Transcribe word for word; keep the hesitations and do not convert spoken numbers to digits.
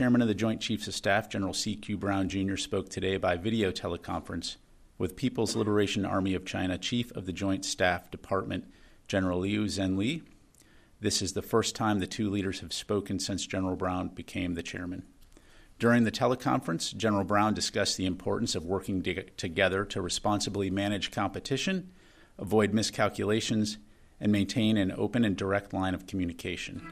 Chairman of the Joint Chiefs of Staff, General C Q Brown Junior, spoke today by video teleconference with People's Liberation Army of China Chief of the Joint Staff Department, General Liu Zhenli. This is the first time the two leaders have spoken since General Brown became the chairman. During the teleconference, General Brown discussed the importance of working together to responsibly manage competition, avoid miscalculations, and maintain an open and direct line of communication.